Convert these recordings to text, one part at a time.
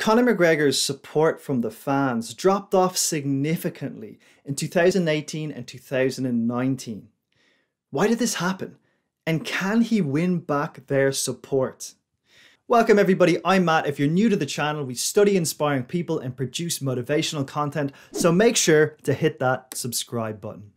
Conor McGregor's support from the fans dropped off significantly in 2018 and 2019. Why did this happen? And can he win back their support? Welcome everybody, I'm Matt. If you're new to the channel, we study inspiring people and produce motivational content, so make sure to hit that subscribe button.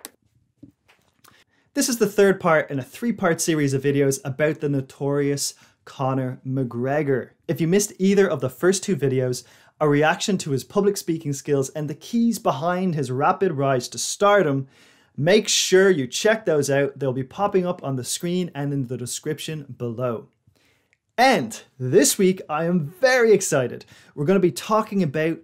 This is the third part in a three-part series of videos about the notorious Conor McGregor. If you missed either of the first two videos, a reaction to his public speaking skills and the keys behind his rapid rise to stardom, make sure you check those out. They'll be popping up on the screen and in the description below. And this week, I am very excited. We're going to be talking about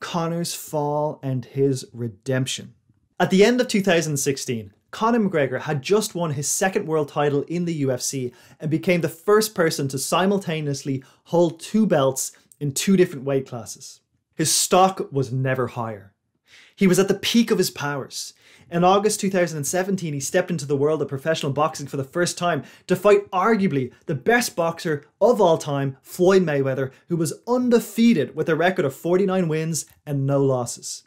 Conor's fall and his redemption. At the end of 2016, Conor McGregor had just won his second world title in the UFC and became the first person to simultaneously hold two belts in two different weight classes. His stock was never higher. He was at the peak of his powers. In August 2017, he stepped into the world of professional boxing for the first time to fight arguably the best boxer of all time, Floyd Mayweather, who was undefeated with a record of 49 wins and no losses.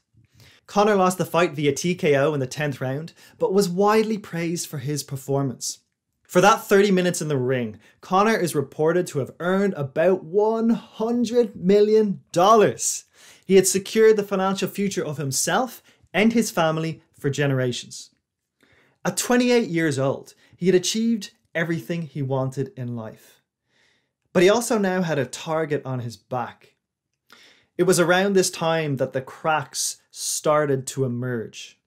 Conor lost the fight via TKO in the 10th round, but was widely praised for his performance. For that 30 minutes in the ring, Conor is reported to have earned about $100 million. He had secured the financial future of himself and his family for generations. At 28 years old, he had achieved everything he wanted in life. But he also now had a target on his back. It was around this time that the cracks started to emerge.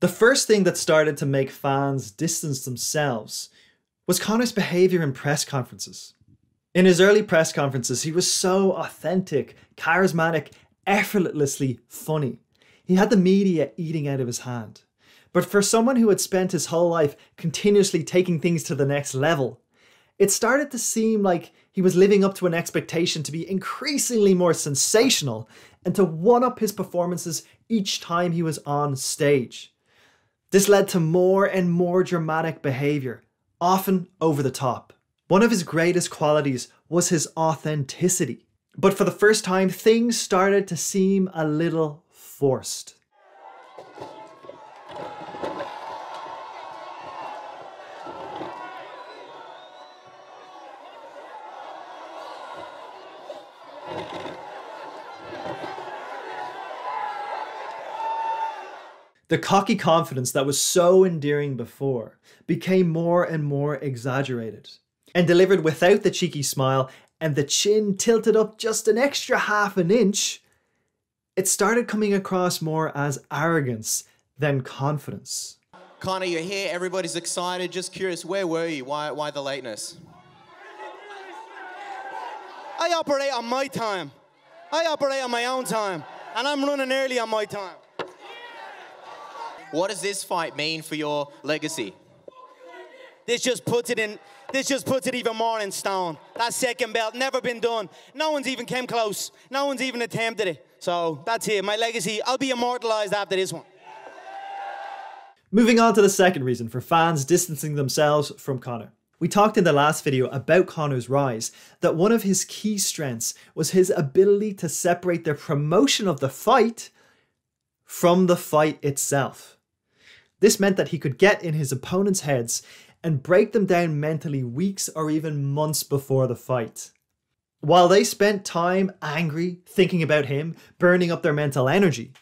The first thing that started to make fans distance themselves was Conor's behavior in press conferences. In his early press conferences, he was so authentic, charismatic, effortlessly funny. He had the media eating out of his hand. But for someone who had spent his whole life continuously taking things to the next level, it started to seem like he was living up to an expectation to be increasingly more sensational and to one-up his performances each time he was on stage. This led to more and more dramatic behavior, often over the top. One of his greatest qualities was his authenticity. But for the first time, things started to seem a little forced. The cocky confidence that was so endearing before became more and more exaggerated and delivered without the cheeky smile and the chin tilted up just an extra half an inch. It started coming across more as arrogance than confidence. Conor, you're here. Everybody's excited. Just curious, where were you? Why the lateness? I operate on my time. I operate on my own time, and I'm running early on my time. What does this fight mean for your legacy? This just puts it even more in stone. That second belt, never been done. No one's even came close. No one's even attempted it. So that's it, my legacy. I'll be immortalized after this one. Moving on to the second reason for fans distancing themselves from Conor. We talked in the last video about Conor's rise, that one of his key strengths was his ability to separate the promotion of the fight from the fight itself. This meant that he could get in his opponents' heads and break them down mentally weeks or even months before the fight. While they spent time angry, thinking about him, burning up their mental energy,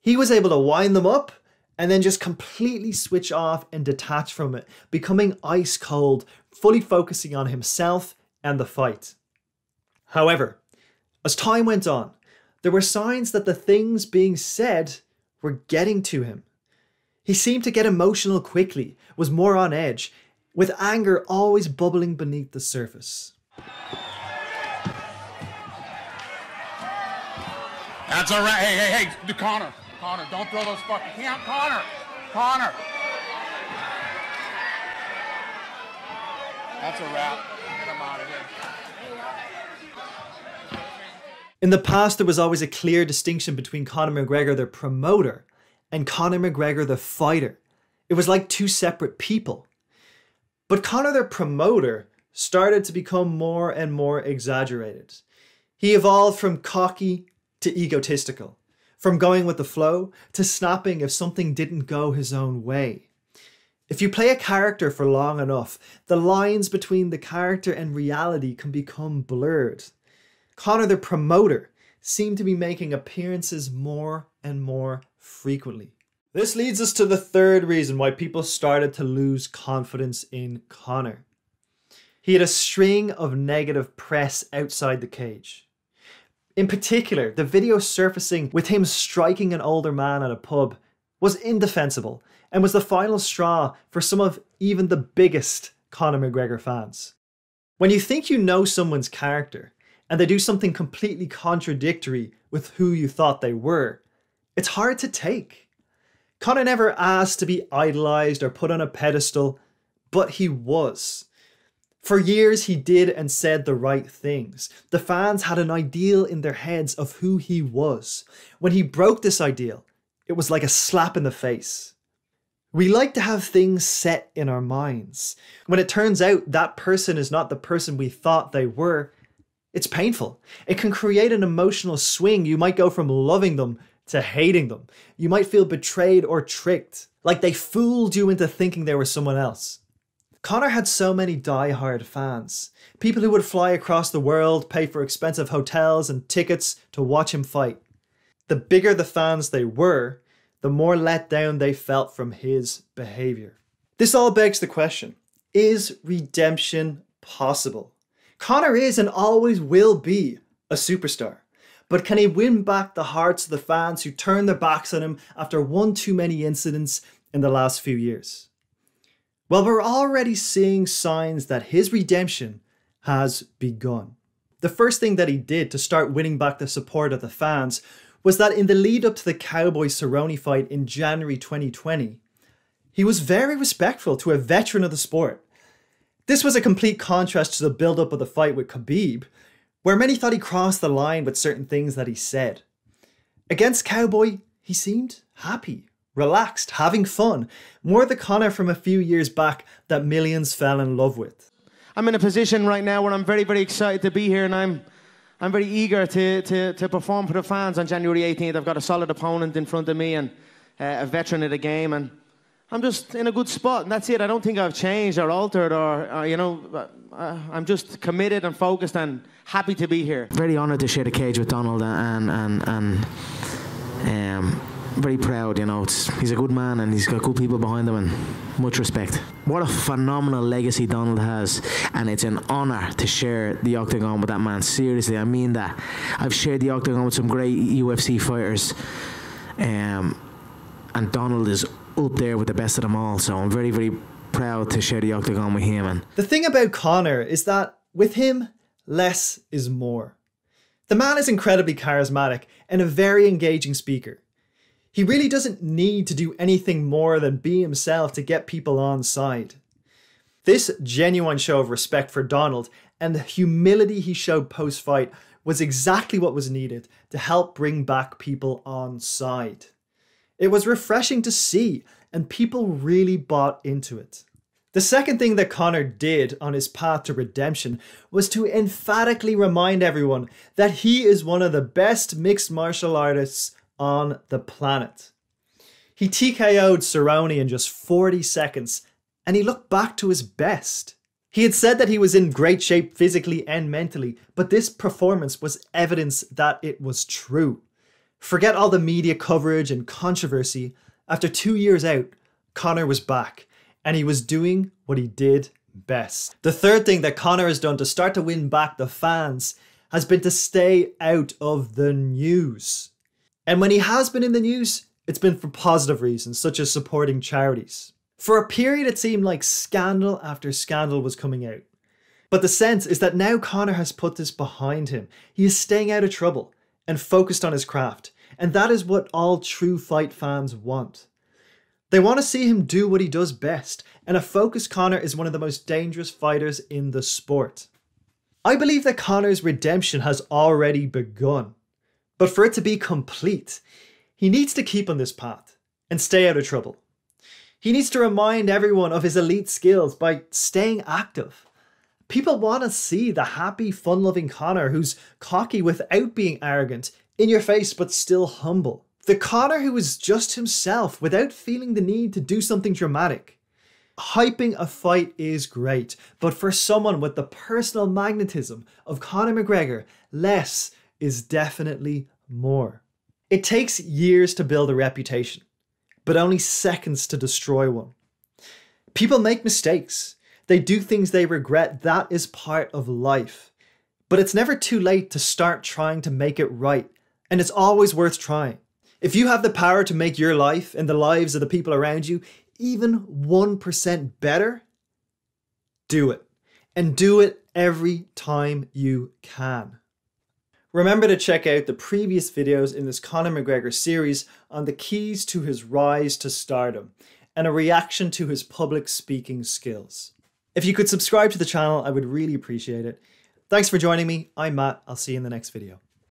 he was able to wind them up and then just completely switch off and detach from it, becoming ice cold, fully focusing on himself and the fight. However, as time went on, there were signs that the things being said were getting to him. He seemed to get emotional quickly, was more on edge, with anger always bubbling beneath the surface. That's all right. Hey, Conor. Conor, don't throw those fucking hands. Conor! Conor! That's a wrap. Get him out of here. In the past, there was always a clear distinction between Conor McGregor, the promoter, and Conor McGregor, the fighter. It was like two separate people. But Conor, the promoter, started to become more and more exaggerated. He evolved from cocky to egotistical, from going with the flow to snapping if something didn't go his own way. If you play a character for long enough, the lines between the character and reality can become blurred. Conor the promoter seemed to be making appearances more and more frequently. This leads us to the third reason why people started to lose confidence in Conor. He had a string of negative press outside the cage. In particular, the video surfacing with him striking an older man at a pub was indefensible and was the final straw for some of even the biggest Conor McGregor fans. When you think you know someone's character and they do something completely contradictory with who you thought they were, it's hard to take. Conor never asked to be idolized or put on a pedestal, but he was. For years, he did and said the right things. The fans had an ideal in their heads of who he was. When he broke this ideal, it was like a slap in the face. We like to have things set in our minds. When it turns out that person is not the person we thought they were, it's painful. It can create an emotional swing. You might go from loving them to hating them. You might feel betrayed or tricked, like they fooled you into thinking they were someone else. Conor had so many diehard fans, people who would fly across the world, pay for expensive hotels and tickets to watch him fight. The bigger the fans they were, the more let down they felt from his behavior. This all begs the question, is redemption possible? Conor is and always will be a superstar, but can he win back the hearts of the fans who turned their backs on him after one too many incidents in the last few years? Well, we're already seeing signs that his redemption has begun. The first thing that he did to start winning back the support of the fans was that in the lead up to the Cowboy Cerrone fight in January 2020, he was very respectful to a veteran of the sport. This was a complete contrast to the build-up of the fight with Khabib, where many thought he crossed the line with certain things that he said. Against Cowboy, he seemed happy, relaxed, having fun, more the Conor from a few years back that millions fell in love with. I'm in a position right now where I'm very, very excited to be here, and I'm very eager to perform for the fans on January 18th. I've got a solid opponent in front of me and a veteran of the game, and I'm just in a good spot, and that's it. I don't think I've changed or altered or, I'm just committed and focused and happy to be here. Very honoured to share the cage with Donald and very proud, you know. He's a good man and he's got good people behind him and much respect. What a phenomenal legacy Donald has, and it's an honour to share the octagon with that man. Seriously, I mean that. I've shared the octagon with some great UFC fighters, and Donald is up there with the best of them all, so I'm very, very proud to share the octagon with him. And the thing about Conor is that with him, less is more. The man is incredibly charismatic and a very engaging speaker. He really doesn't need to do anything more than be himself to get people on side. This genuine show of respect for Donald and the humility he showed post-fight was exactly what was needed to help bring back people on side. It was refreshing to see, and people really bought into it. The second thing that Conor did on his path to redemption was to emphatically remind everyone that he is one of the best mixed martial artists on the planet. He TKO'd Cerrone in just 40 seconds and he looked back to his best. He had said that he was in great shape physically and mentally, but this performance was evidence that it was true. Forget all the media coverage and controversy. After 2 years out, Conor was back and he was doing what he did best. The third thing that Conor has done to start to win back the fans has been to stay out of the news. And when he has been in the news, it's been for positive reasons, such as supporting charities. For a period, it seemed like scandal after scandal was coming out. But the sense is that now Conor has put this behind him. He is staying out of trouble and focused on his craft. And that is what all true fight fans want. They want to see him do what he does best. And a focused Conor is one of the most dangerous fighters in the sport. I believe that Conor's redemption has already begun. But for it to be complete, he needs to keep on this path and stay out of trouble. He needs to remind everyone of his elite skills by staying active, People want to see the happy, fun-loving Conor who's cocky without being arrogant, in your face but still humble. The Conor who is just himself without feeling the need to do something dramatic. Hyping a fight is great, but for someone with the personal magnetism of Conor McGregor, less is definitely more. It takes years to build a reputation, but only seconds to destroy one. People make mistakes. They do things they regret. That is part of life. But it's never too late to start trying to make it right. And it's always worth trying. If you have the power to make your life and the lives of the people around you even 1% better, do it. And do it every time you can. Remember to check out the previous videos in this Conor McGregor series on the keys to his rise to stardom and a reaction to his public speaking skills. If you could subscribe to the channel, I would really appreciate it. Thanks for joining me. I'm Matt. I'll see you in the next video.